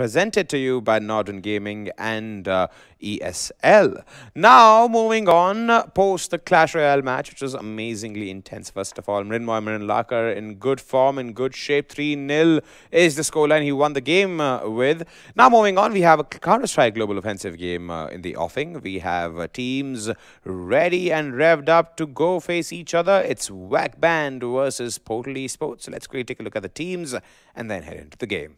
presented to you by Norden Gaming and ESL. Now, moving on, post the Clash Royale match, which was amazingly intense. First of all, Mrinmoy, Laker in good form, in good shape. 3-0 is the scoreline he won the game with. Now, moving on, we have a Counter-Strike Global Offensive game in the offing. We have teams ready and revved up to go face each other. It's VAC Banned versus Portal Esports. So let's quickly take a look at the teams and then head into the game.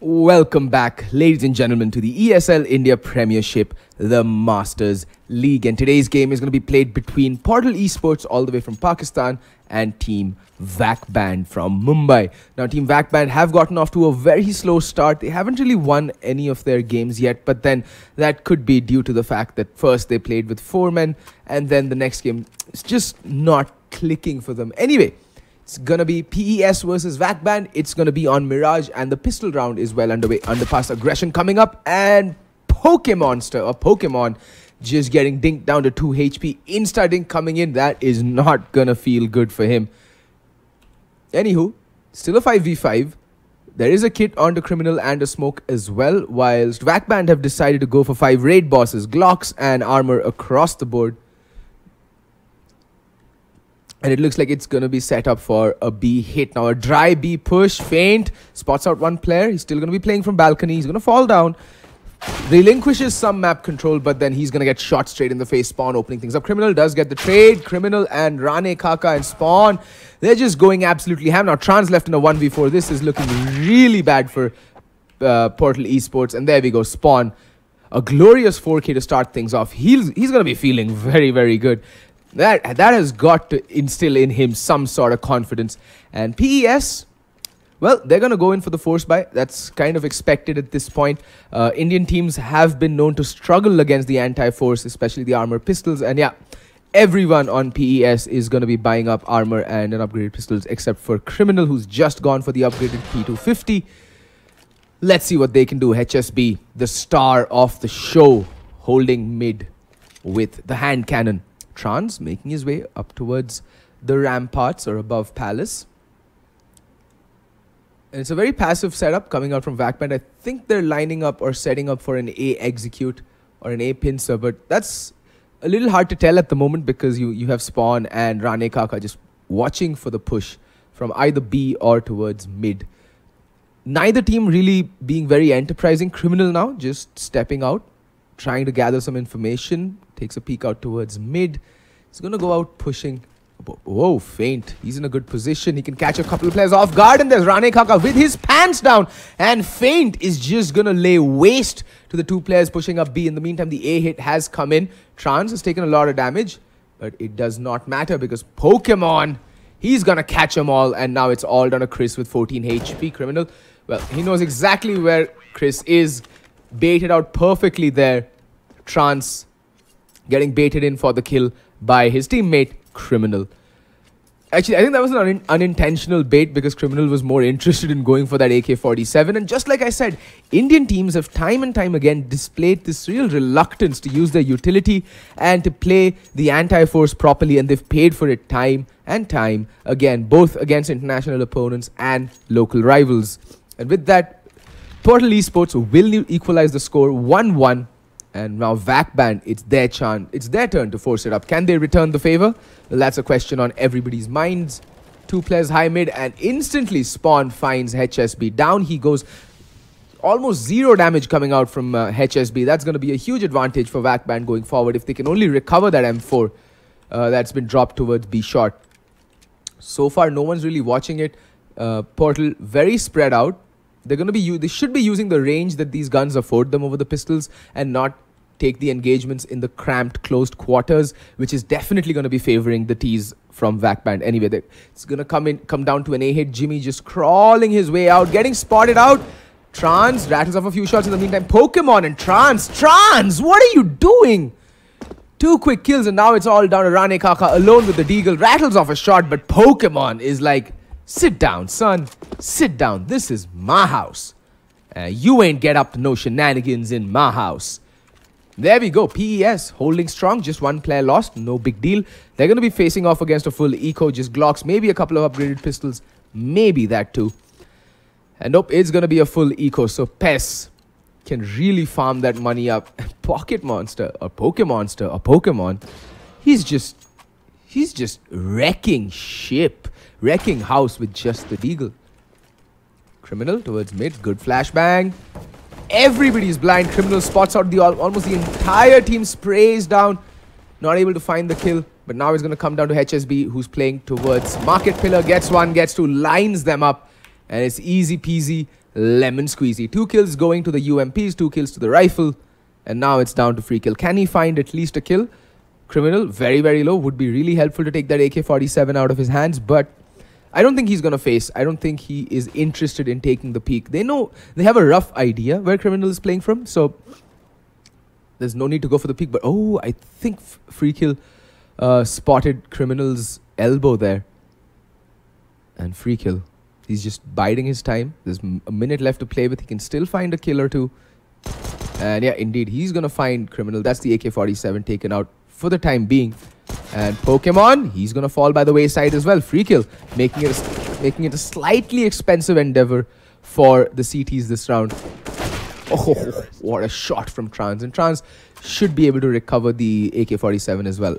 Welcome back, ladies and gentlemen, to the ESL India Premiership, the Masters League. And today's game is going to be played between Portal Esports all the way from Pakistan and Team VAC Banned from Mumbai. Now, Team VAC Banned have gotten off to a very slow start. They haven't really won any of their games yet, but then that could be due to the fact that first they played with 4 men and then the next game is just not clicking for them. Anyway, it's going to be PES versus VAC Banned. It's going to be on Mirage. And the pistol round is well underway. Underpass aggression coming up. And Pokemonster or Pokemon just getting dinked down to 2 HP. Insta-dink coming in. That is not going to feel good for him. Anywho, still a 5v5. There is a kit onto Criminal and a smoke as well. Whilst VAC Banned have decided to go for 5 raid bosses. Glocks and armor across the board. And it looks like it's going to be set up for a B hit. Now a dry B push, Faint, spots out 1 player. He's still going to be playing from balcony. He's going to fall down. Relinquishes some map control, but then he's going to get shot straight in the face. Spawn opening things up. Criminal does get the trade. Criminal and Rane, Kaka and Spawn, they're just going absolutely ham. Now Tranz left in a 1v4. This is looking really bad for Portal Esports. And there we go, Spawn. A glorious 4K to start things off. He's going to be feeling very, very good. That has got to instill in him some sort of confidence. And PES, well, they're going to go in for the force buy. That's kind of expected at this point. Indian teams have been known to struggle against the anti-force, especially the armor pistols. And yeah, everyone on PES is going to be buying up armor and an upgraded pistols, except for Criminal, who's just gone for the upgraded P250. Let's see what they can do. HSB, the star of the show, holding mid with the hand cannon. Tranz making his way up towards the ramparts or above Palace. And it's a very passive setup coming out from VAC Banned. I think they're lining up or setting up for an A execute or an A pincer, but that's a little hard to tell at the moment because you have Spawn and Rane Kaka just watching for the push from either B or towards mid. Neither team really being very enterprising. Criminal now just stepping out, trying to gather some information. Takes a peek out towards mid. He's going to go out pushing. Whoa, Faint. He's in a good position. He can catch a couple of players off guard. And there's Rane Kaka with his pants down. And Faint is just going to lay waste to the 2 players pushing up B. In the meantime, the A hit has come in. Tranz has taken a lot of damage. But it does not matter because Pokemon, he's going to catch them all. And now it's all down to Chris with 14 HP. Criminal, well, he knows exactly where Chris is. Baited out perfectly there. Tranz getting baited in for the kill by his teammate, Criminal. Actually, I think that was an unintentional bait because Criminal was more interested in going for that AK-47. And just like I said, Indian teams have time and time again displayed this real reluctance to use their utility and to play the anti-force properly. And they've paid for it time and time again, both against international opponents and local rivals. And with that, Portal Esports will equalize the score 1-1. And now VAC Banned, it's their turn to force it up. Can they return the favor? Well, that's a question on everybody's minds. 2 players high mid and instantly Spawn finds HSB. Down he goes almost zero damage coming out from HSB. That's going to be a huge advantage for VAC Banned going forward if they can only recover that M4 that's been dropped towards B shot. So far, no one's really watching it. Portal very spread out. They're going to be they should be using the range that these guns afford them over the pistols and not take the engagements in the cramped closed quarters, which is definitely going to be favoring the T's from VAC Banned. Anyway, it's going to come down to an A hit. Jimmy just crawling his way out, getting spotted out. Tranz rattles off a few shots in the meantime. Pokemon and Tranz. Tranz, what are you doing? Two quick kills and now it's all down to Rane Kaka alone with the Deagle. Rattles off a shot, but Pokemon is like, sit down, son. Sit down. This is my house. You ain't get up to no shenanigans in my house. There we go. PES holding strong. Just one player lost. No big deal. They're going to be facing off against a full eco. Just Glocks. Maybe a couple of upgraded pistols. Maybe that too. And nope, it's going to be a full eco. So PES can really farm that money up. Pokemonster. He's just wrecking ship. Wrecking house with just the Deagle. Criminal towards mid. Good flashbang. Everybody's blind. Criminal spots out almost the entire team, sprays down. Not able to find the kill. But now it's going to come down to HSB, who's playing towards Market Pillar. Gets one, gets two, lines them up. And it's easy peasy, lemon squeezy. Two kills going to the UMPs, two kills to the rifle. And now it's down to Freekill. Can he find at least a kill? Criminal, very, very low. Would be really helpful to take that AK-47 out of his hands. But I don't think he's going to face. I don't think he is interested in taking the peak. They know, they have a rough idea where Criminal is playing from. So there's no need to go for the peak. But oh, I think Freekill spotted Criminal's elbow there. And Freekill, he's just biding his time. There's a minute left to play with. He can still find a kill or two. And yeah, indeed, he's going to find Criminal. That's the AK-47 taken out for the time being. And Pokemon, he's going to fall by the wayside as well. Freekill, making it a slightly expensive endeavor for the CTs this round. Oh, what a shot from Tranz. And Tranz should be able to recover the AK-47 as well.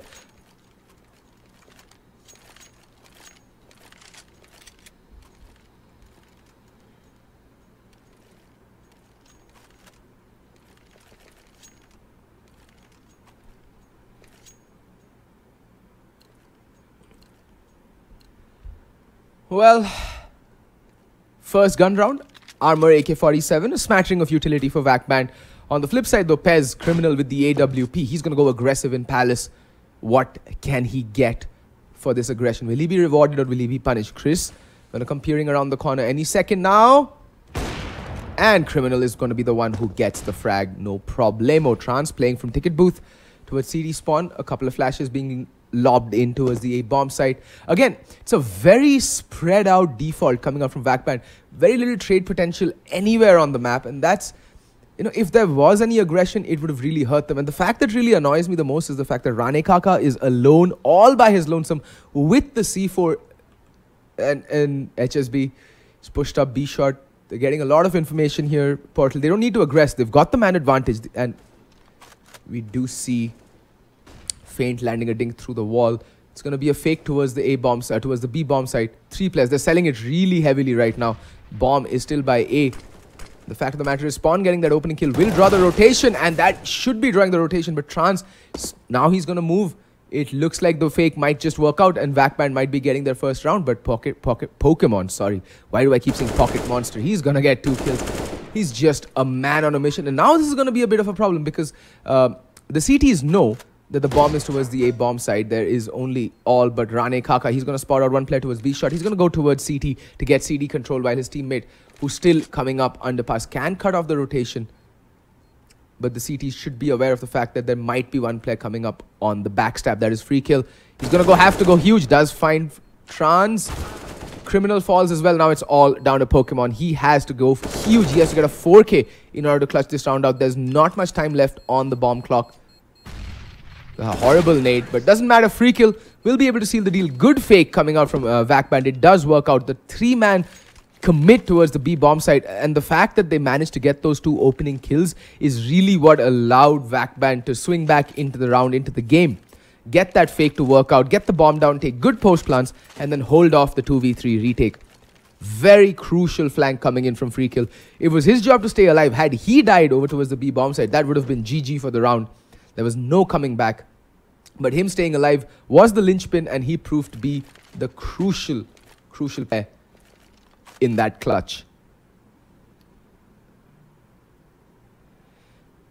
Well, first gun round, armor AK-47, a smattering of utility for VAC Banned. On the flip side though, Pez, Criminal with the AWP, he's going to go aggressive in Palace. What can he get for this aggression? Will he be rewarded or will he be punished? Chris, going to come peering around the corner any second now. And Criminal is going to be the one who gets the frag, no problemo. Tranz playing from ticket booth towards CD spawn, a couple of flashes being lobbed in towards the A bomb site. Again, it's a very spread out default coming out from VAC Banned. Very little trade potential anywhere on the map, and that's, you know, if there was any aggression, it would have really hurt them. And the fact that really annoys me the most is the fact that Rane Kaka is alone, all by his lonesome, with the C4 and HSB. He's pushed up B shot. They're getting a lot of information here, Portal. They don't need to aggress. They've got the man advantage, and we do see Faint landing a dink through the wall. It's going to be a fake towards the A bomb site, towards the B bomb site. Three players. They're selling it really heavily right now. Bomb is still by A. The fact of the matter is, Spawn getting that opening kill will draw the rotation, and that should be drawing the rotation. But Tranz, now he's going to move. It looks like the fake might just work out, and VAC Banned might be getting their first round. But Pokemon, sorry. Why do I keep saying Pocket Monster? He's going to get two kills. He's just a man on a mission. And now this is going to be a bit of a problem because the CTs know that the bomb is towards the A bomb side. There is only all but Rane Kaka. He's going to spot out one player towards B shot. He's going to go towards CT to get CD control while his teammate, who's still coming up underpass, can cut off the rotation. But the CT should be aware of the fact that there might be one player coming up on the backstab. That is Freekill. He's going to have to go huge. Does find Tranz. Criminal falls as well. Now it's all down to Pokemon. He has to go huge. He has to get a 4K in order to clutch this round out. There's not much time left on the bomb clock. A horrible nade, but doesn't matter. Freekill will be able to seal the deal. Good fake coming out from VAC Banned. It does work out. The three-man commit towards the B bomb site, and the fact that they managed to get those two opening kills is really what allowed VAC Banned to swing back into the round, into the game. Get that fake to work out, get the bomb down, take good post plants, and then hold off the 2v3 retake. Very crucial flank coming in from Freekill. It was his job to stay alive. Had he died over towards the B bomb side, that would have been GG for the round. There was no coming back. But him staying alive was the linchpin, and he proved to be the crucial player in that clutch.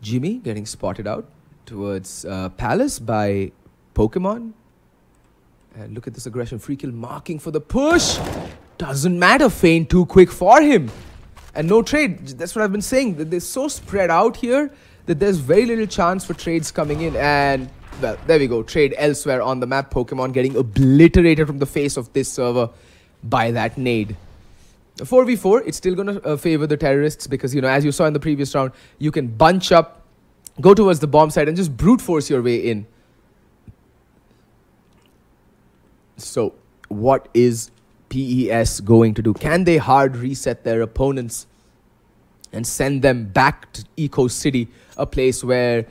Jimmy getting spotted out towards Palace by Pokemon. And look at this aggression. Freekill marking for the push. Doesn't matter. Faint too quick for him. And no trade. That's what I've been saying. That they're so spread out here that there's very little chance for trades coming in. And, well, there we go. Trade elsewhere on the map. Pokemon getting obliterated from the face of this server by that nade. 4v4, it's still going to favor the terrorists because, you know, as you saw in the previous round, you can bunch up, go towards the bomb site and just brute force your way in. So, what is PES going to do? Can they hard reset their opponents and send them back to Eco City, a place where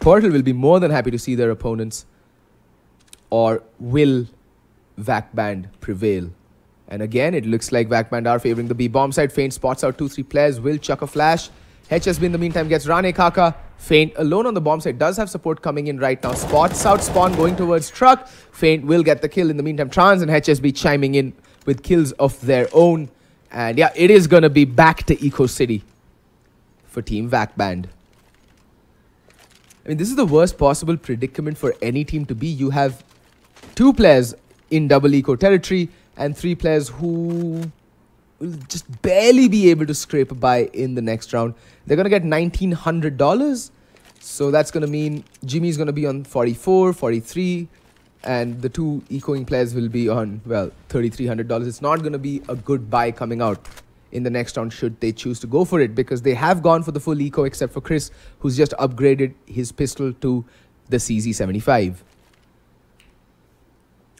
Portal will be more than happy to see their opponents? Or will VAC Banned prevail? And again, it looks like VAC Banned are favoring the B bomb side. Faint spots out 2-3 players. Will chuck a flash. HSB in the meantime gets Rane Kaka. Faint alone on the bomb side. Does have support coming in right now. Spots out. Spawn going towards truck. Faint will get the kill. In the meantime, Tranz and HSB chiming in with kills of their own. And yeah, it is going to be back to Eco City for Team VAC Banned. I mean, this is the worst possible predicament for any team to be. You have two players in double Eco territory and three players who will just barely be able to scrape by in the next round. They're going to get $1,900. So that's going to mean Jimmy's going to be on 44, 43. And the two ecoing players will be on, well, $3,300. It's not going to be a good buy coming out in the next round should they choose to go for it. Because they have gone for the full eco except for Chris, who's just upgraded his pistol to the CZ75.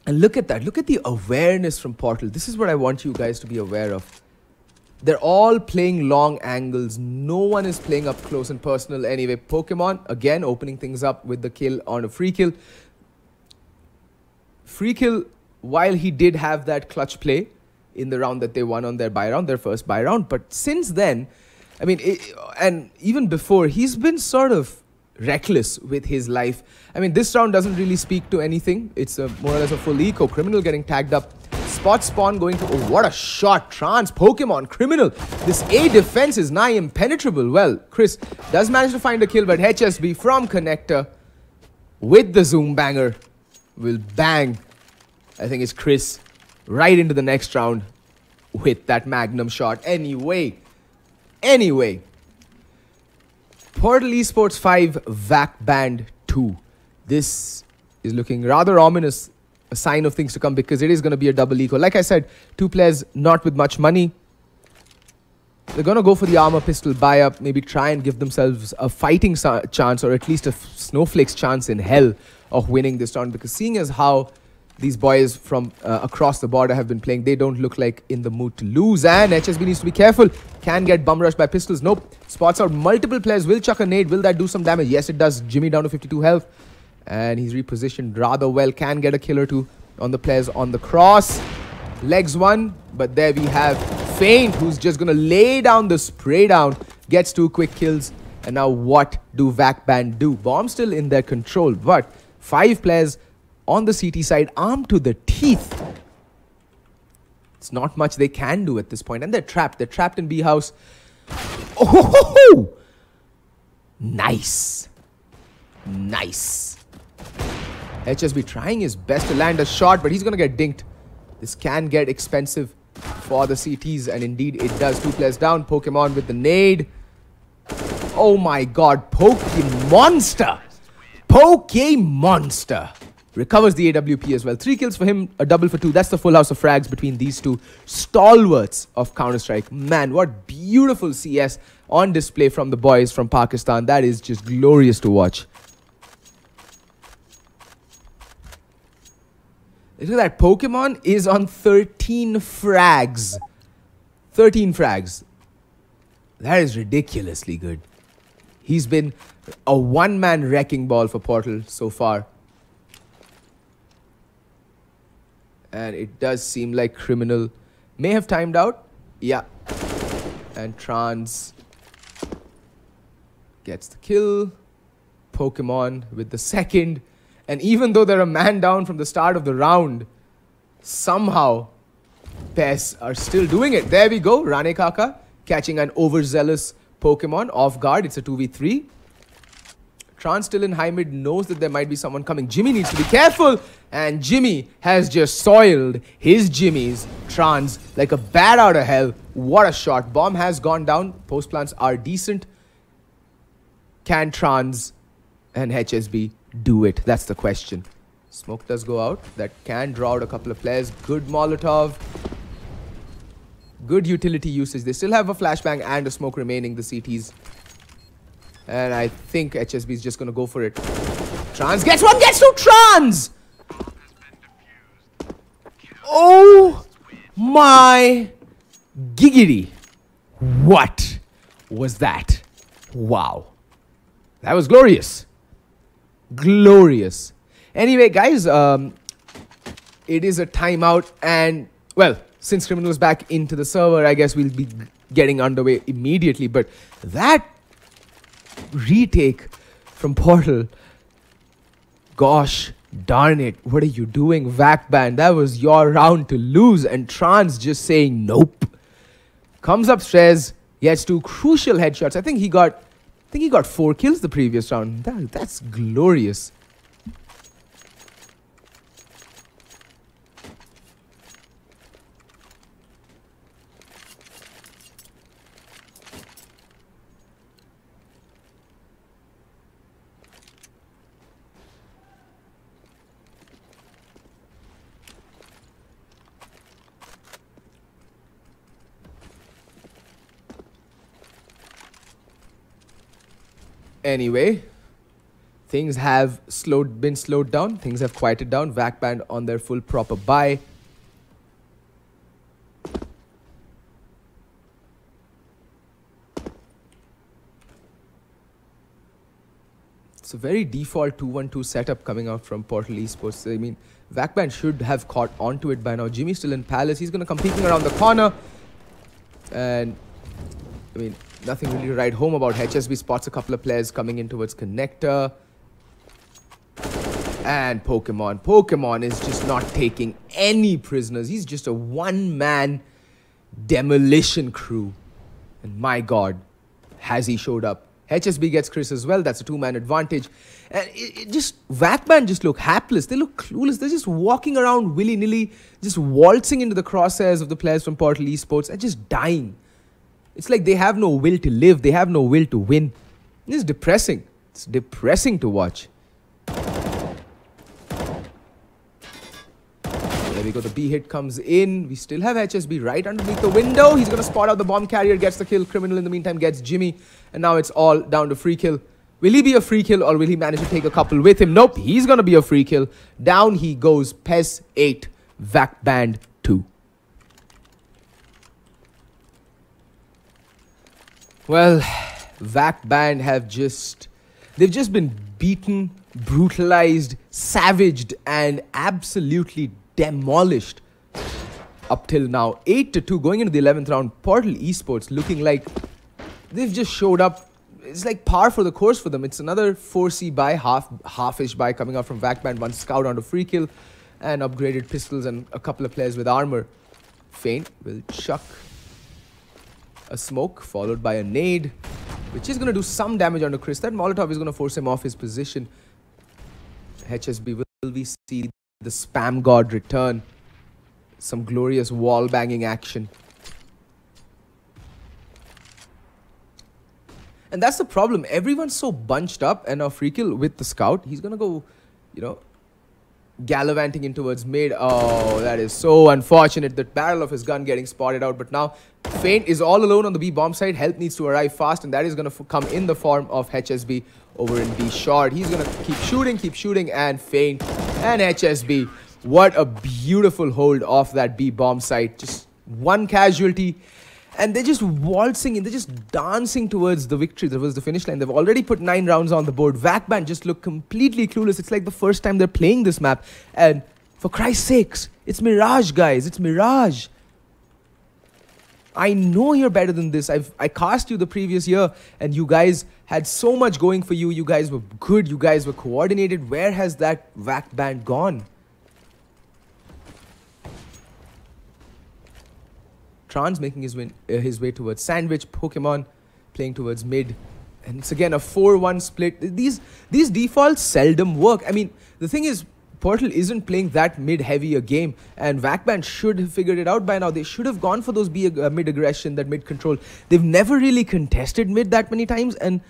And look at that. Look at the awareness from Portal. This is what I want you guys to be aware of. They're all playing long angles. No one is playing up close and personal anyway. Pokemon, again, opening things up with the kill on a free kill. Free kill, while he did have that clutch play in the round that they won on their buy round, their first buy round. But since then, I mean, and even before, he's been sort of reckless with his life. I mean, this round doesn't really speak to anything. It's a, more or less a full eco. Criminal getting tagged up. Spot Spawn going to... Oh, what a shot. Tranz, Pokemon, Criminal. This A defense is nigh impenetrable. Well, Chris does manage to find a kill, but HSB from Connector with the Zoom Banger will bang, I think it's Chris, right into the next round with that Magnum shot. Anyway. Portal Esports 5, VAC Banned 2. This is looking rather ominous, a sign of things to come, because it is going to be a double eco. Like I said, two players not with much money. They're going to go for the armor pistol buy-up, maybe try and give themselves a fighting chance, or at least a snowflake's chance in hell of winning this round, because seeing as how these boys from across the border have been playing, they don't look like in the mood to lose. And HSB needs to be careful. Can get bum rushed by pistols. Nope. Spots out multiple players. Will chuck a nade. Will that do some damage? Yes, it does. Jimmy down to 52 health. And he's repositioned rather well. Can get a kill or two on the players on the cross. Legs one. But there we have Faint, who's just going to lay down the spray down. Gets two quick kills. And now what do VAC Banned do? Bomb still in their control. But five players on the CT side, armed to the teeth. It's not much they can do at this point. And they're trapped. They're trapped in B house. Oh, ho, ho, ho. Nice. HSB trying his best to land a shot, but he's going to get dinked. This can get expensive for the CTs. And indeed, it does. Two players down. Pokemon with the nade. Oh my god. Pokemonster. Recovers the AWP as well. Three kills for him, a double for two. That's the full house of frags between these two stalwarts of Counter-Strike. Man, what beautiful CS on display from the boys from Pakistan. That is just glorious to watch. Look at that. Pokemon is on 13 frags. 13 frags. That is ridiculously good. He's been a one-man wrecking ball for Portal so far. And it does seem like Criminal May have timed out. Yeah. And Tranz gets the kill. Pokemon with the second. And even though they're a man down from the start of the round, somehow PES are still doing it. There we go. Rane Kaka catching an overzealous Pokemon off guard. It's a 2v3. Tranz still in high mid, knows that there might be someone coming. Jimmy needs to be careful. And Jimmy has just soiled his Jimmy's Tranz like a bat out of hell. What a shot. Bomb has gone down. Post plants are decent. Can Tranz and HSB do it? That's the question. Smoke does go out. That can draw out a couple of players. Good Molotov. Good utility usage. They still have a flashbang and a smoke remaining, the CTs. And I think HSB is just going to go for it. Tranz gets one, gets two. Tranz! Oh my giggity. What was that? Wow. That was glorious. Glorious. Anyway, guys, it is a timeout. And, well, since Criminal is back into the server, I guess we'll be getting underway immediately. But that retake from Portal, gosh darn it, what are you doing, VAC Banned? That was your round to lose. And Tranz just saying nope, comes upstairs, gets two crucial headshots. I think he got 4 kills the previous round. That's glorious. Anyway, things have been slowed down. Things have quieted down. VAC Banned on their full proper buy. It's a very default 2-1-2 setup coming out from Portal Esports. I mean, VAC Banned should have caught onto it by now. Jimmy's still in Palace. He's going to come peeking around the corner. And, I mean, nothing really to write home about. HSB spots a couple of players coming in towards Connector. And Pokemon. Pokemon is just not taking any prisoners. He's just a one-man demolition crew. And my God, has he showed up. HSB gets Chris as well. That's a two-man advantage. And VAC Banned just look hapless. They look clueless. They're just walking around willy-nilly, just waltzing into the crosshairs of the players from Portal Esports and just dying. It's like they have no will to live. They have no will to win. It's depressing. It's depressing to watch. There we go. The B hit comes in. We still have HSB right underneath the window. He's going to spot out the bomb carrier. Gets the kill. Criminal in the meantime gets Jimmy. And now it's all down to Freekill. Will he be a Freekill or will he manage to take a couple with him? Nope. He's going to be a Freekill. Down he goes. PES 8. VAC Banned 2. Well, VAC Banned have they've just been beaten, brutalized, savaged, and absolutely demolished up till now. 8-2 going into the 11th round. Portal Esports looking like they've just showed up. It's like par for the course for them. It's another 4C buy, half-ish buy coming out from VAC Banned. One scout onto Freekill and upgraded pistols and a couple of players with armor. Faint will chuck a smoke followed by a nade, which is going to do some damage onto Chris. That Molotov is going to force him off his position. HSB, will we see the spam god return? Some glorious wall banging action. And that's the problem. Everyone's so bunched up, and now Freekill with the scout, he's going to go, you know, gallivanting in towards mid. Oh, that is so unfortunate. The barrel of his gun getting spotted out, but now Faint is all alone on the B bomb side. Help needs to arrive fast, and that is going to come in the form of HSB over in B short. He's going to keep shooting, and Faint and HSB. What a beautiful hold off that B bomb site. Just one casualty, and they're just waltzing in. They're just dancing towards the victory. That was the finish line. They've already put 9 rounds on the board. VAC Banned just look completely clueless. It's like the first time they're playing this map, and for Christ's sakes, it's Mirage, guys. It's Mirage. I know you're better than this. I cast you the previous year and you guys had so much going for you. You guys were good. You guys were coordinated. Where has that VAC Banned gone? Tranz making his way towards Sandwich. Pokemon playing towards mid. And it's again a 4-1 split. These defaults seldom work. I mean, the thing is, Portal isn't playing that mid-heavy a game, and VAC Banned should have figured it out by now. They should have gone for those mid-aggression, that mid-control. They've never really contested mid that many times, and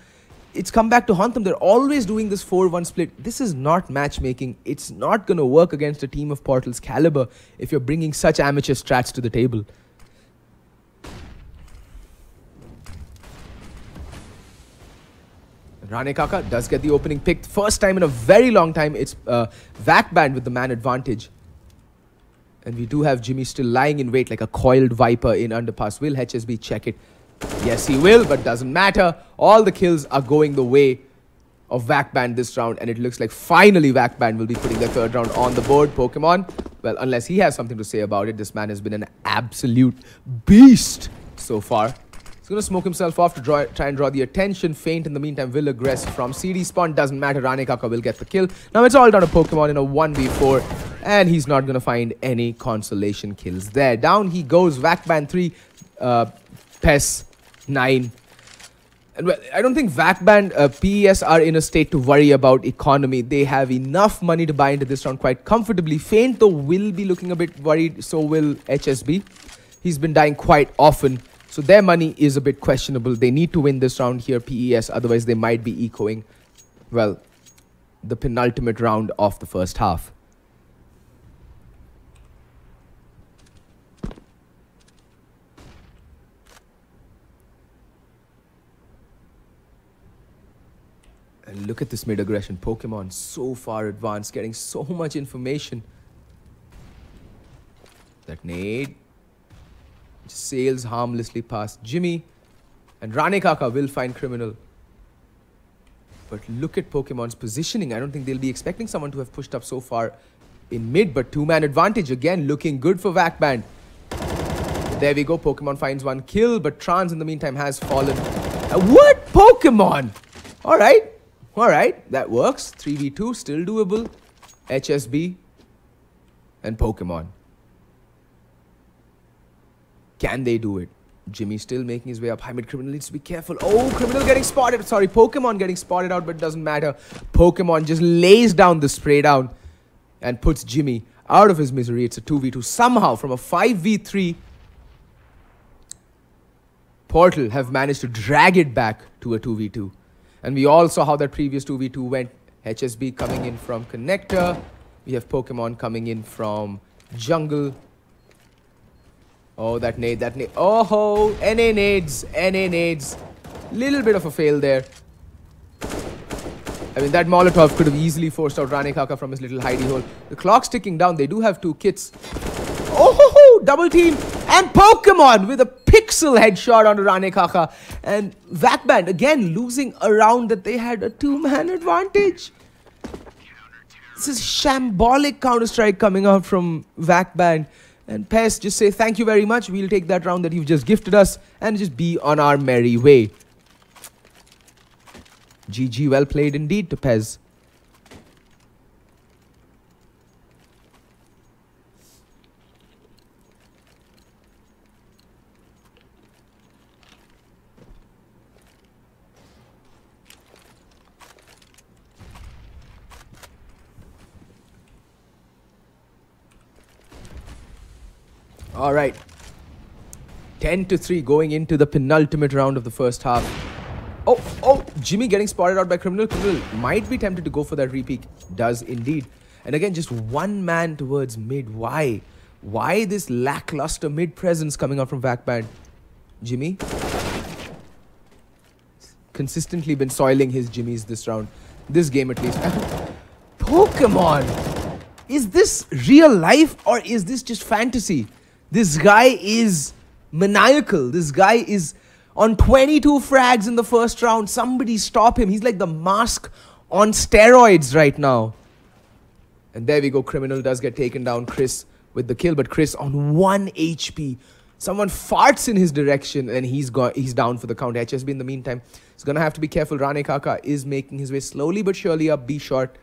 it's come back to haunt them. They're always doing this 4-1 split. This is not matchmaking. It's not going to work against a team of Portal's caliber if you're bringing such amateur strats to the table. Rane Kaka does get the opening pick. First time in a very long time, it's VAC Banned with the man advantage. And we do have Jimmy still lying in wait like a coiled viper in underpass. Will HSB check it? Yes, he will, but doesn't matter. All the kills are going the way of VAC Banned this round. And it looks like finally VAC Banned will be putting their third round on the board. Pokemon, well, unless he has something to say about it, this man has been an absolute beast so far. He's going to smoke himself off to try and draw the attention. Faint in the meantime will aggress from CD. Spawn doesn't matter. Rane Kaka will get the kill. Now it's all down to Pokemon in a 1v4. And he's not going to find any consolation kills there. Down he goes. VAC Banned 3. PES 9. And well, I don't think VAC Banned PES are in a state to worry about economy. They have enough money to buy into this round quite comfortably. Faint though will be looking a bit worried. So will HSB. He's been dying quite often. So their money is a bit questionable. They need to win this round here, PES. Otherwise, they might be echoing, well, the penultimate round of the first half. And look at this mid-aggression. Pokemon so far advanced, getting so much information. That nade. Just sails harmlessly past Jimmy. And Rane Kaka will find Criminal. But look at Pokemon's positioning. I don't think they'll be expecting someone to have pushed up so far in mid. But two-man advantage again, looking good for VAC Banned. There we go. Pokemon finds one kill. But Tranz in the meantime has fallen. What? Pokemon? Alright. Alright. That works. 3v2. Still doable. HSB. And Pokemon. Can they do it? Jimmy still making his way up high mid. Criminal needs to be careful. Oh, Criminal getting spotted. Sorry, Pokemon getting spotted out, but it doesn't matter. Pokemon just lays down the spray down and puts Jimmy out of his misery. It's a 2v2. Somehow, from a 5v3, Portal have managed to drag it back to a 2v2. And we all saw how that previous 2v2 went. HSB coming in from Connector. We have Pokemon coming in from Jungle. Oh, that nade. Oh ho! NA nades. Little bit of a fail there. I mean, that Molotov could have easily forced out Rane Kaka from his little hidey hole. The clock's ticking down. They do have two kits. Oh ho ho! Double team! And Pokemon with a pixel headshot onto Rane Kaka. And VAC Banned again losing a round that they had a two-man advantage. This is shambolic Counter-Strike coming out from VAC Banned. And PES just say, thank you very much. We'll take that round that you've just gifted us and just be on our merry way. GG, well played indeed to PES. Alright, 10-3 going into the penultimate round of the first half. Oh, Jimmy getting spotted out by Criminal. Criminal might be tempted to go for that repeat. Does indeed. And again, just one man towards mid. Why? Why this lackluster mid presence coming out from VAC Banned? Jimmy? Consistently been soiling his Jimmies this round. This game at least. Pokemon! Is this real life or is this just fantasy? This guy is maniacal. This guy is on 22 frags in the first round. Somebody stop him. He's like the Mask on steroids right now. And there we go. Criminal does get taken down. Chris with the kill. But Chris on 1 HP. Someone farts in his direction and he's down for the count. HSB in the meantime is going to have to be careful. Rane Kaka is making his way slowly but surely up B short.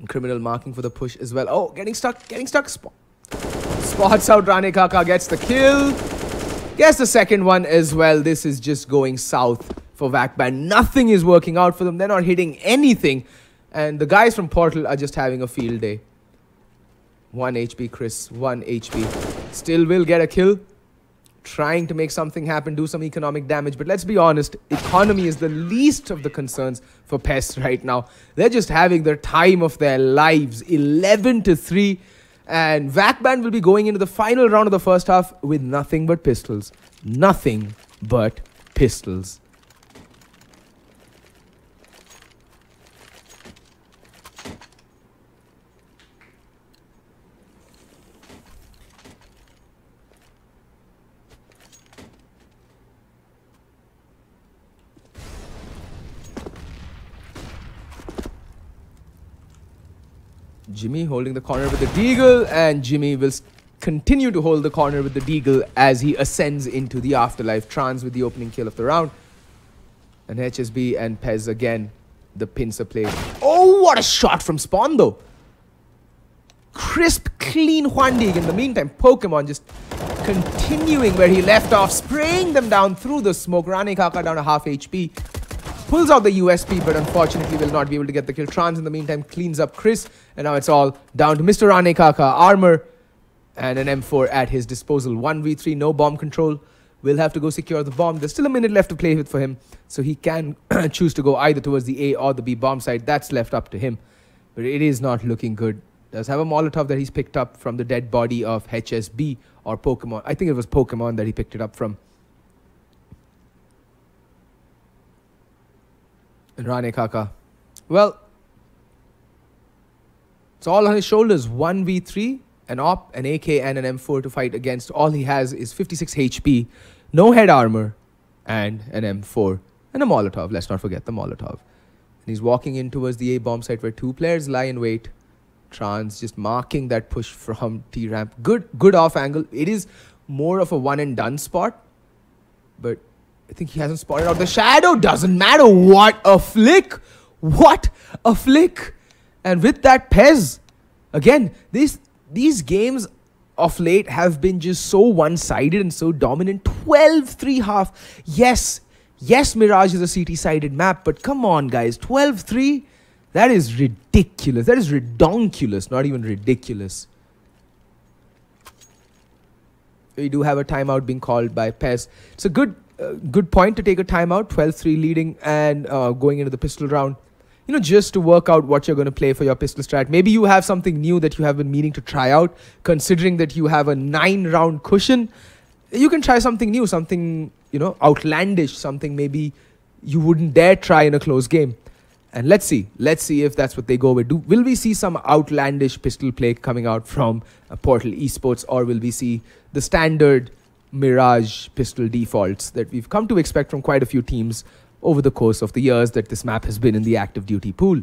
And Criminal marking for the push as well. Oh, getting stuck. Spots out Rane Kaka, gets the kill. Gets the second one as well. This is just going south for VAC Banned. Nothing is working out for them. They're not hitting anything. And the guys from Portal are just having a field day. 1 HP, Chris. 1 HP. Still will get a kill. Trying to make something happen, do some economic damage. But let's be honest, economy is the least of the concerns for PES right now. They're just having the time of their lives. 11-3. And VAC Banned will be going into the final round of the first half with nothing but pistols. Nothing but pistols. Jimmy holding the corner with the deagle, and Jimmy will continue to hold the corner with the deagle as he ascends into the afterlife. Tranz with the opening kill of the round. And HSB and Pez again, the pincer play. Oh, what a shot from Spawn though. Crisp, clean Huandig. In the meantime, Pokemon just continuing where he left off, spraying them down through the smoke. Rane Kaka down a half HP. Pulls out the USP, but unfortunately will not be able to get the kill. Tranz in the meantime cleans up Chris. And now it's all down to Mr. Rane Kaka. Armor and an M4 at his disposal. 1v3, no bomb control. Will have to go secure the bomb. There's still a minute left to play with for him. So he can choose to go either towards the A or the B bomb site. That's left up to him. But it is not looking good. Does have a Molotov that he's picked up from the dead body of HSB or Pokemon. I think it was Pokemon that he picked it up from. Rane Kaka. Well, it's all on his shoulders. 1v3, an op, an AK, and an M4 to fight against. All he has is 56 HP, no head armor, and an M4. And a Molotov. Let's not forget the Molotov. And he's walking in towards the A bomb site where two players lie in wait. Tranz just marking that push from T ramp. Good off angle. It is more of a one and done spot. But I think he hasn't spotted out the shadow. Doesn't matter. What a flick. What a flick. And with that, Pez. Again, these games of late have been just so one-sided and so dominant. 12-3 half. Yes, Mirage is a CT-sided map. But come on, guys. 12-3. That is ridiculous. That is redonkulous. Not even ridiculous. We do have a timeout being called by Pez. It's a good point to take a timeout. 12-3 leading and going into the pistol round. You know, just to work out what you're going to play for your pistol strat. Maybe you have something new that you have been meaning to try out. Considering that you have a 9-round cushion, you can try something new, something, you know, outlandish, something maybe you wouldn't dare try in a close game. And let's see if that's what they go with. Will we see some outlandish pistol play coming out from Portal Esports, or will we see the standard Mirage pistol defaults that we've come to expect from quite a few teams over the course of the years that this map has been in the active duty pool?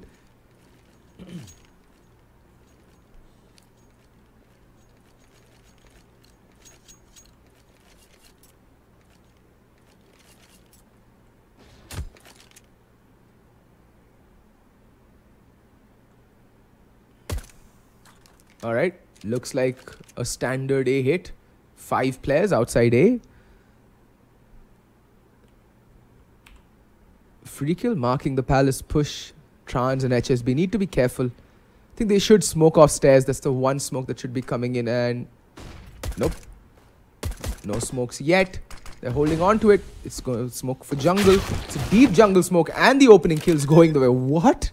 All right, looks like a standard A hit. 5 players outside A. Freekill marking the palace push. Tranz and HSB need to be careful. I think they should smoke off stairs. That's the one smoke that should be coming in, and nope. No smokes yet. They're holding on to it. It's going to smoke for jungle. It's a deep jungle smoke, and the opening kill's going the way. What?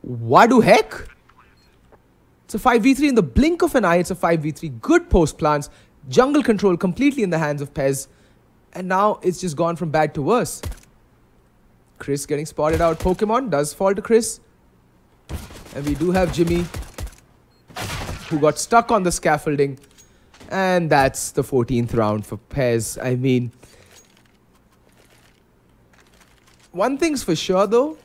What do heck? It's a 5v3 in the blink of an eye. It's a 5v3. Good post plants. Jungle control completely in the hands of Pez. And now it's just gone from bad to worse. Chris getting spotted out. Pokemon does fall to Chris. And we do have Jimmy, who got stuck on the scaffolding. And that's the 14th round for Pez. I mean, one thing's for sure though.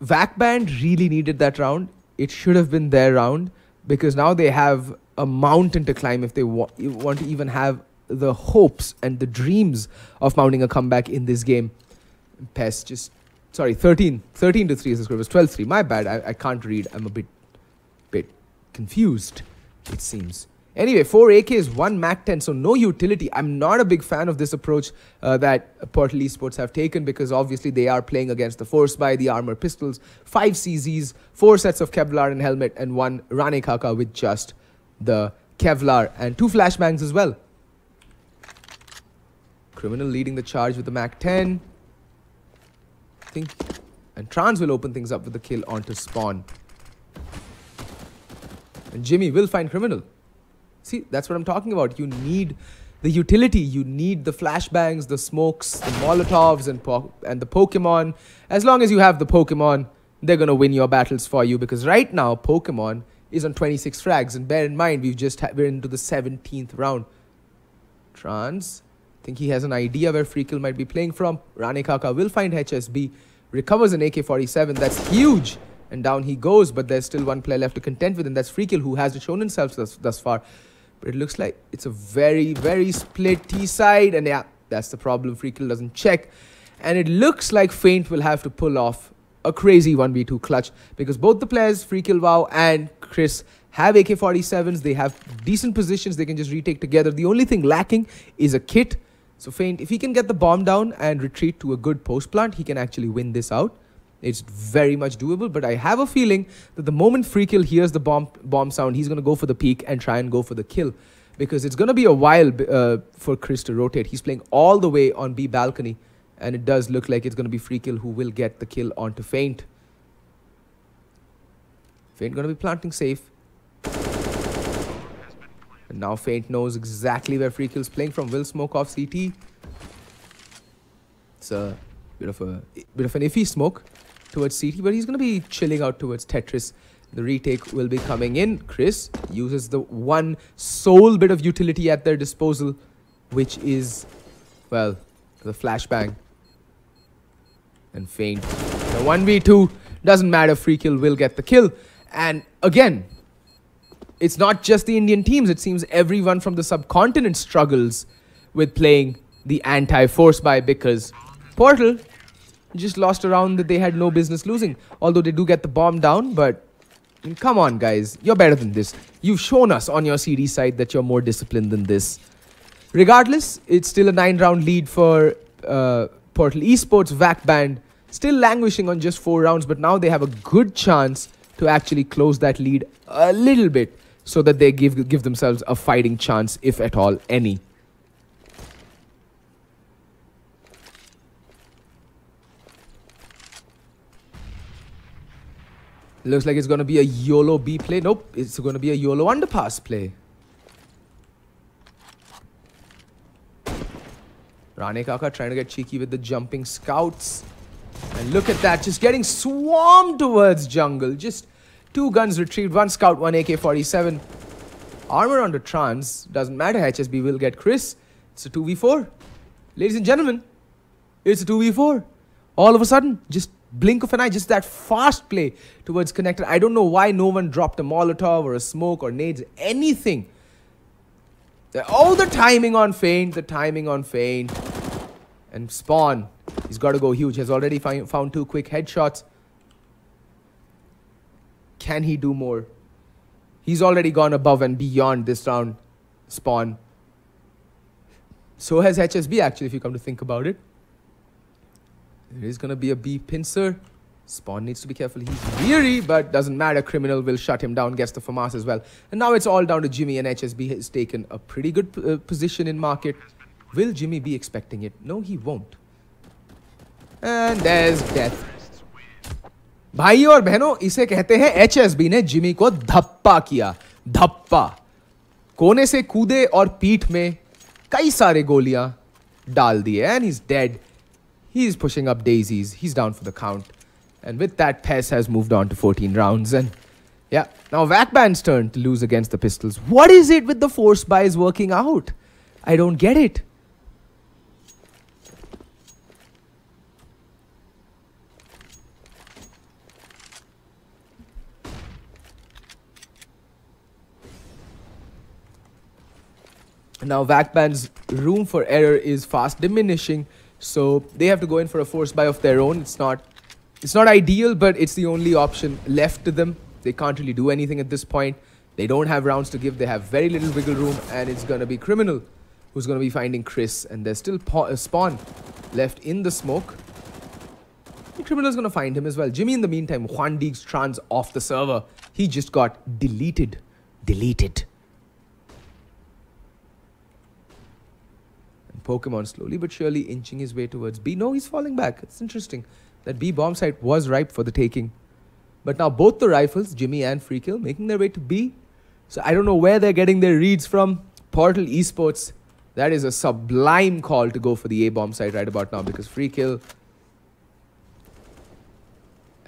VAC Banned really needed that round. It should have been their round, because now they have a mountain to climb if they want to even have the hopes and the dreams of mounting a comeback in this game. PES just... Sorry, 13 to 3 is the score. It was 12-3. My bad. I can't read. I'm a bit confused, it seems. Anyway, 4 AKs, 1 MAC-10, so no utility. I'm not a big fan of this approach that Portal Esports have taken, because obviously they are playing against the Force Buy, the Armor Pistols, 5 CZs, 4 sets of Kevlar and Helmet, and 1 Rane Kaka with just the Kevlar, and 2 flashbangs as well. Criminal leading the charge with the MAC-10. I think, and Tranz will open things up with the kill onto Spawn. And Jimmy will find Criminal. See, that's what I'm talking about. You need the utility. You need the flashbangs, the smokes, the Molotovs, and the Pokemon. As long as you have the Pokemon, they're going to win your battles for you. Because right now, Pokemon is on 26 frags. And bear in mind, we're into the 17th round. Tranz, I think he has an idea where Freekill might be playing from. Rane Kaka will find HSB. Recovers an AK-47. That's huge. And down he goes. But there's still one player left to contend with. And that's Freekill, who hasn't shown himself thus far. But it looks like it's a very, very split T side. And yeah, that's the problem. Freekill doesn't check. And it looks like Faint will have to pull off a crazy 1v2 clutch. Because both the players, Freekill, Wow, and Chris, have AK-47s. They have decent positions. They can just retake together. The only thing lacking is a kit. So Faint, if he can get the bomb down and retreat to a good post plant, he can actually win this out. It's very much doable, but I have a feeling that the moment Freekill hears the bomb sound, he's going to go for the peek and try and go for the kill. Because it's going to be a while for Chris to rotate. He's playing all the way on B balcony, and it does look like it's going to be Freekill who will get the kill onto Faint. Faint going to be planting safe. And now Faint knows exactly where Freekill's playing from. Will smoke off CT. It's a bit of an iffy smoke towards CT, but he's going to be chilling out towards Tetris. The retake will be coming in. Chris uses the one sole bit of utility at their disposal, which is, well, the flashbang. And Faint. The 1v2, doesn't matter, Freekill will get the kill. And again, it's not just the Indian teams. It seems everyone from the subcontinent struggles with playing the anti-force buy, because Portal just lost a round that they had no business losing. Although they do get the bomb down, but I mean, come on, guys. You're better than this. You've shown us on your CD side that you're more disciplined than this. Regardless, it's still a 9-round lead for Portal Esports. VAC Banned still languishing on just 4 rounds, but now they have a good chance to actually close that lead a little bit so that they give themselves a fighting chance, if at all, any. Looks like it's going to be a YOLO B play. Nope, it's going to be a YOLO underpass play. Rane Kaka trying to get cheeky with the jumping scouts. And look at that, just getting swarmed towards jungle. Just 2 guns retrieved, 1 scout, 1 AK-47. Armor on the Tranz, doesn't matter, HSB will get Chris. It's a 2v4. Ladies and gentlemen, it's a 2v4. All of a sudden, just blink of an eye, just that fast play towards connector. I don't know why no one dropped a Molotov or a smoke or nades, anything. Oh, the timing on Faint, the timing on Faint. And Spawn, he's got to go huge. Has already found 2 quick headshots. Can he do more? He's already gone above and beyond this round, Spawn. So has HSB, actually, if you come to think about it. There is going to be a B pincer. Spawn needs to be careful. He's weary, but doesn't matter. Criminal will shut him down. Gets the FAMAS as well. And now it's all down to Jimmy, and HSB has taken a pretty good position in market. Will Jimmy be expecting it? No, he won't. And there's death. भाई और बहनों, इसे कहते हैं HSB ने Jimmy को धप्पा किया. धप्पा. कोने से कूदे और पीठ में कई सारे गोलियां डाल दिए. And he's dead. He's pushing up daisies. He's down for the count. And with that, PES has moved on to 14 rounds. And yeah, now VAC Banned's turn to lose against the Pistols. What is it with the force buys working out? I don't get it. Now VAC Banned's room for error is fast diminishing, so they have to go in for a force buy of their own. It's not ideal, but it's the only option left to them. They can't really do anything at this point. They don't have rounds to give. They have very little wiggle room, and it's going to be Criminal who's going to be finding Chris, and there's still Spawn left in the smoke. And Criminal's going to find him as well. Jimmy, in the meantime, Juan Deeg's Tranz off the server. He just got deleted. And Pokemon slowly but surely inching his way towards B. No, he's falling back. It's interesting that B bomb site was ripe for the taking. But now both the rifles, Jimmy and Freekill, making their way to B. So I don't know where they're getting their reads from. Portal Esports, that is a sublime call to go for the A bomb site right about now, because Freekill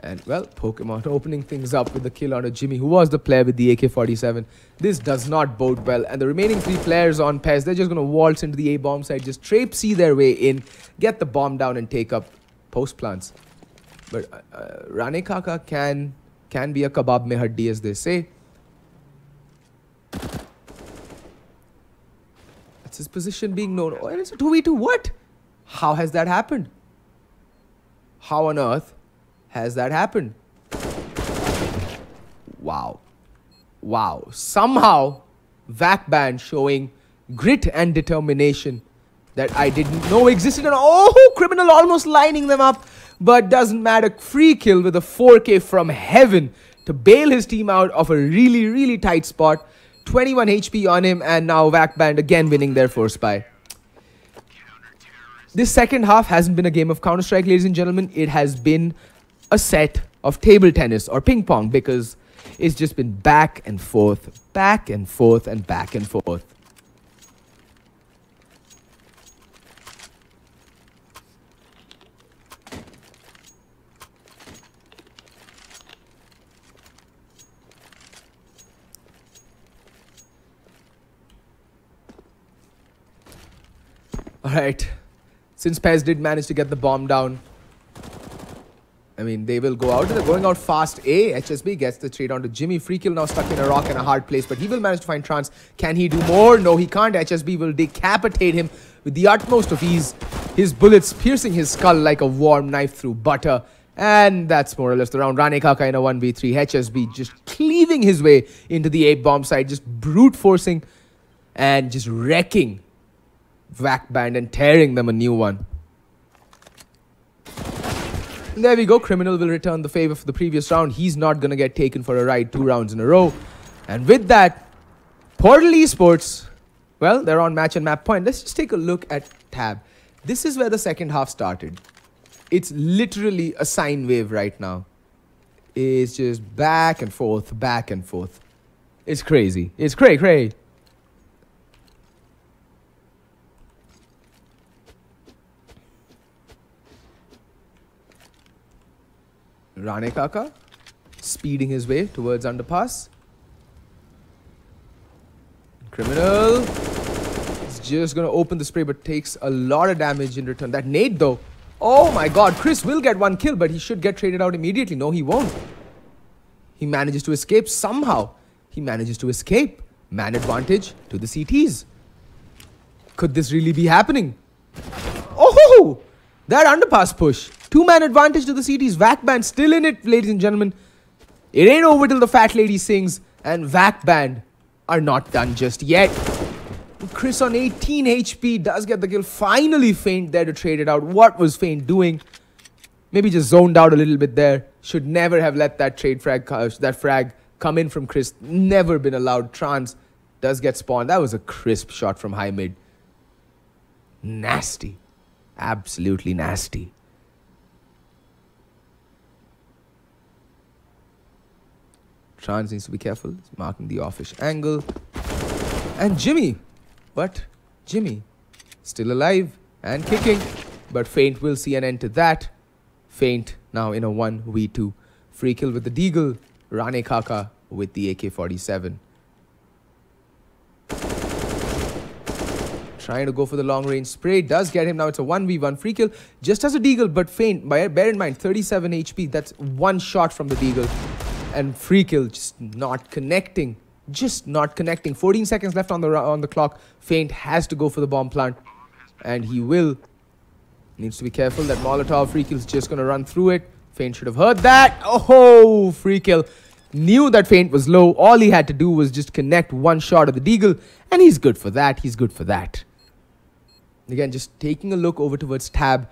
and, well, Pokemon opening things up with the kill on a Jimmy, who was the player with the AK-47. This does not bode well. And the remaining three players on PES, they're just going to waltz into the A bomb site, just traipsy their way in, get the bomb down and take up post plants. But Rane Kaka can be a kebab mein haddi, as they say. That's his position being known. Oh, and it's a 2v2. What? How has that happened? How on earth has that happened? Wow. Wow. Somehow, VAC Banned showing grit and determination that I didn't know existed. And oh, Criminal almost lining them up. But doesn't matter. Freekill with a 4K from heaven to bail his team out of a really, really tight spot. 21 HP on him, and now VAC Banned again winning their force buy. This second half hasn't been a game of Counter-Strike, ladies and gentlemen. It has been a set of table tennis or ping pong, because it's just been back and forth, back and forth, and back and forth. All right, since PES did manage to get the bomb down, I mean, they will go out. They're going out fast. A, HSB gets the trade on to Jimmy. Freekill now stuck in a rock and a hard place, but he will manage to find Tranz. Can he do more? No, he can't. HSB will decapitate him with the utmost of ease. His bullets piercing his skull like a warm knife through butter. And that's more or less the round. Rane Kaka in a 1v3. HSB just cleaving his way into the A bomb site, just brute forcing and just wrecking VAC Banned and tearing them a new one. There we go. Criminal will return the favor for the previous round. He's not going to get taken for a ride 2 rounds in a row. And with that, Portal Esports, well, they're on match and map point. Let's just take a look at Tab. This is where the second half started. It's literally a sine wave right now. It's just back and forth, back and forth. It's crazy. It's cray-cray. Rane Kaka speeding his way towards underpass. Criminal is just going to open the spray, but takes a lot of damage in return. That nade though. Oh my god. Chris will get one kill, but he should get traded out immediately. No, he won't. He manages to escape somehow. He manages to escape. Man advantage to the CTs. Could this really be happening? Oh! That underpass push. 2-man advantage to the CTs. VAC Banned still in it, ladies and gentlemen. It ain't over till the fat lady sings. And VAC Banned are not done just yet. Chris on 18 HP does get the kill. Finally Faint there to trade it out. What was Faint doing? Maybe just zoned out a little bit there. Should never have let that frag come in from Chris. Never been allowed. Tranz does get spawned. That was a crisp shot from high mid. Nasty. Absolutely nasty. Tranz needs to be careful. He's marking the offish angle. And Jimmy. But Jimmy still alive and kicking. But Faint will see an end to that. Faint now in a 1v2. Freekill with the deagle. Rane Kaka with the AK-47. Trying to go for the long range spray. Does get him. Now it's a 1v1. Freekill just has a deagle, but Faint. Bear in mind, 37 HP. That's one shot from the deagle. And Freekill just not connecting. just not connecting. 14 seconds left on the clock. Faint has to go for the bomb plant, and he will. Needs to be careful. That Molotov Freekill's just going to run through it. Faint should have heard that. Oh, Freekill knew that Faint was low. All he had to do was just connect one shot of the deagle, and he's good for that. He's good for that. Again, just taking a look over towards Tab.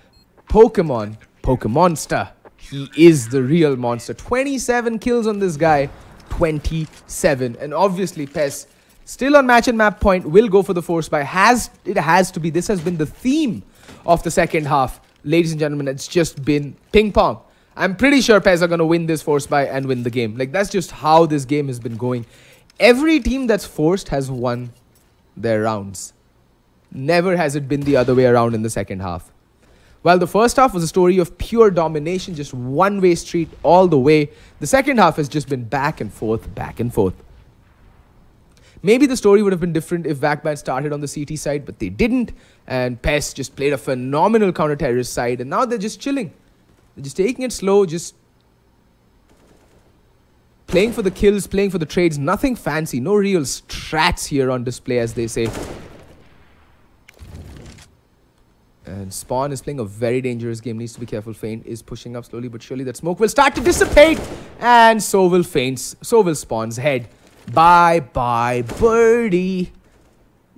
Pokemonster. He is the real monster. 27 kills on this guy. 27. And obviously, PES, still on match and map point, will go for the force buy. It has to be. This has been the theme of the second half. Ladies and gentlemen, it's just been ping pong. I'm pretty sure PES are going to win this force buy and win the game. Like, that's just how this game has been going. Every team that's forced has won their rounds. Never has it been the other way around in the second half. While the first half was a story of pure domination, just one-way street all the way, the second half has just been back and forth, back and forth. Maybe the story would have been different if VAC Banned started on the CT side, but they didn't. And PES just played a phenomenal counter-terrorist side, and now they're just chilling. They're just taking it slow, just playing for the kills, playing for the trades. Nothing fancy, no real strats here on display, as they say. And Spawn is playing a very dangerous game. Needs to be careful. Faint is pushing up slowly but surely. That smoke will start to dissipate. And so will Faint's. So will Spawn's head. Bye-bye, birdie,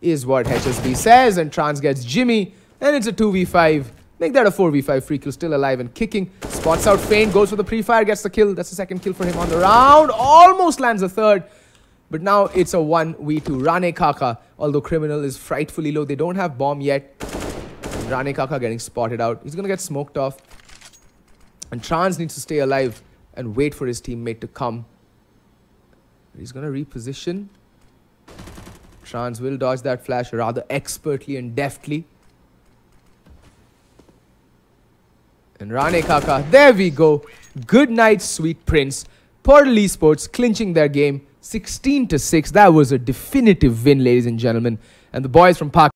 is what HSB says. And Tranz gets Jimmy. And it's a 2v5. Make that a 4v5. Freekill still alive and kicking. Spots out Faint. Goes for the pre-fire. Gets the kill. That's the second kill for him on the round. Almost lands a third. But now it's a 1v2. Rane Kaka. Although Criminal is frightfully low. They don't have bomb yet. Rane Kaka getting spotted out. He's going to get smoked off. And Tranz needs to stay alive and wait for his teammate to come. He's going to reposition. Tranz will dodge that flash rather expertly and deftly. And Rane Kaka, there we go. Good night, sweet prince. Portal Esports clinching their game 16-6. That was a definitive win, ladies and gentlemen. And the boys from Pakistan.